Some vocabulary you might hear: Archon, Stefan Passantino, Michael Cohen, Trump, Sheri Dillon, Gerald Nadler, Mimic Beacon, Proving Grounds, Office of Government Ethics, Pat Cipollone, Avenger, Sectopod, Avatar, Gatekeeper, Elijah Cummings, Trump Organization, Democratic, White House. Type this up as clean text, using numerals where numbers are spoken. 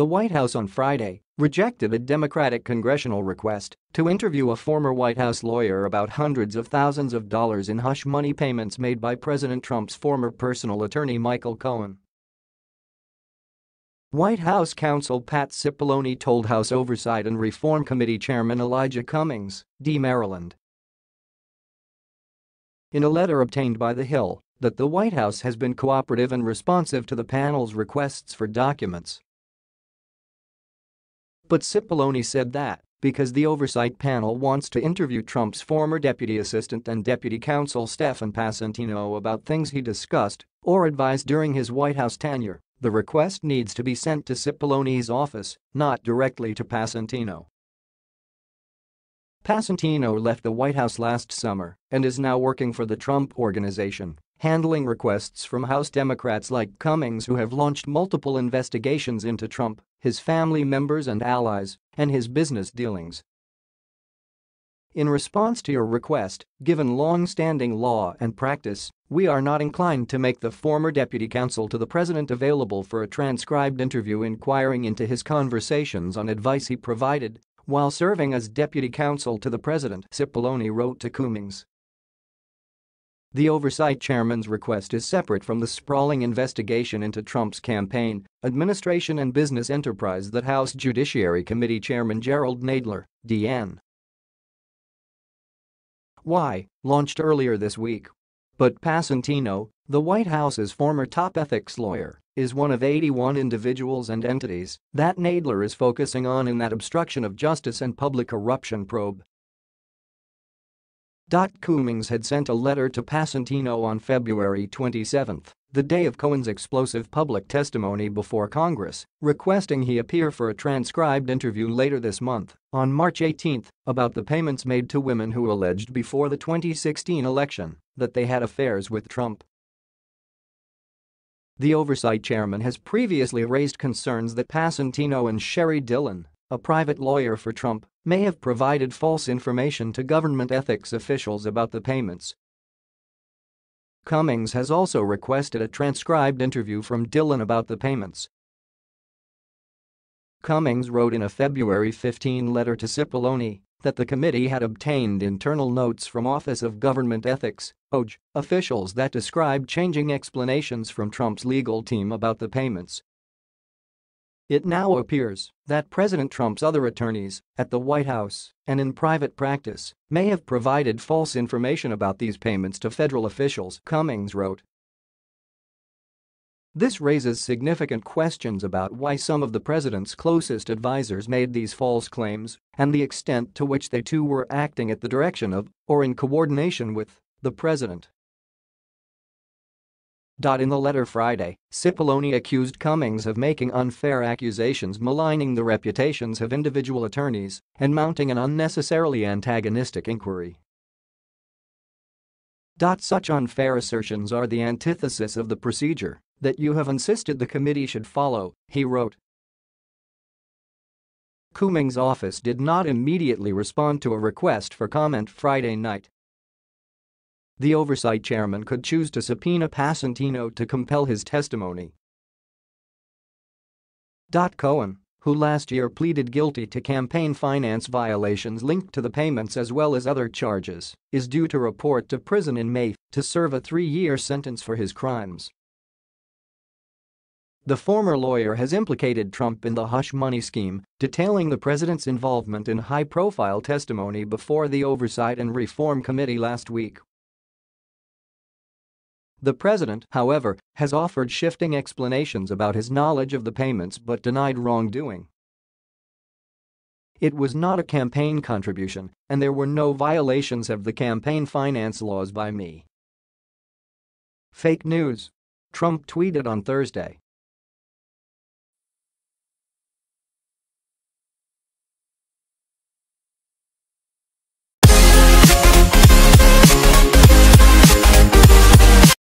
The White House on Friday rejected a Democratic congressional request to interview a former White House lawyer about hundreds of thousands of dollars in hush money payments made by President Trump's former personal attorney Michael Cohen. White House counsel Pat Cipollone told House Oversight and Reform Committee Chairman Elijah Cummings, D. Maryland, in a letter obtained by The Hill, that the White House has been cooperative and responsive to the panel's requests for documents. But Cipollone said that, because the oversight panel wants to interview Trump's former deputy assistant and deputy counsel Stefan Passantino about things he discussed or advised during his White House tenure, the request needs to be sent to Cipollone's office, not directly to Passantino. Passantino left the White House last summer and is now working for the Trump Organization, handling requests from House Democrats like Cummings, who have launched multiple investigations into Trump, his family members and allies, and his business dealings. "In response to your request, given long-standing law and practice, we are not inclined to make the former deputy counsel to the president available for a transcribed interview inquiring into his conversations on advice he provided while serving as deputy counsel to the president," Cipollone wrote to Cummings. The oversight chairman's request is separate from the sprawling investigation into Trump's campaign, administration and business enterprise that House Judiciary Committee Chairman Gerald Nadler, D. N. Y. launched earlier this week. But Passantino, the White House's former top ethics lawyer, is one of 81 individuals and entities that Nadler is focusing on in that obstruction of justice and public corruption probe. Cummings had sent a letter to Passantino on February 27, the day of Cohen's explosive public testimony before Congress, requesting he appear for a transcribed interview later this month, on March 18, about the payments made to women who alleged before the 2016 election that they had affairs with Trump. The oversight chairman has previously raised concerns that Passantino and Sheri Dillon, a private lawyer for Trump, may have provided false information to government ethics officials about the payments. Cummings has also requested a transcribed interview from Dillon about the payments. Cummings wrote in a February 15 letter to Cipollone that the committee had obtained internal notes from Office of Government Ethics (OG) officials that described changing explanations from Trump's legal team about the payments. It now appears that President Trump's other attorneys, at the White House and in private practice, may have provided false information about these payments to federal officials, Cummings wrote. This raises significant questions about why some of the president's closest advisers made these false claims and the extent to which they too were acting at the direction of, or in coordination with, the president. In the letter Friday, Cipollone accused Cummings of making unfair accusations maligning the reputations of individual attorneys and mounting an unnecessarily antagonistic inquiry. "Such unfair assertions are the antithesis of the procedure that you have insisted the committee should follow," he wrote. Cummings' office did not immediately respond to a request for comment Friday night. The oversight chairman could choose to subpoena Passantino to compel his testimony. Cohen, who last year pleaded guilty to campaign finance violations linked to the payments as well as other charges, is due to report to prison in May to serve a 3-year sentence for his crimes. The former lawyer has implicated Trump in the hush money scheme, detailing the president's involvement in high-profile testimony before the Oversight and Reform Committee last week. The president, however, has offered shifting explanations about his knowledge of the payments but denied wrongdoing. "It was not a campaign contribution, and there were no violations of the campaign finance laws by me." Fake news, Trump tweeted on Thursday.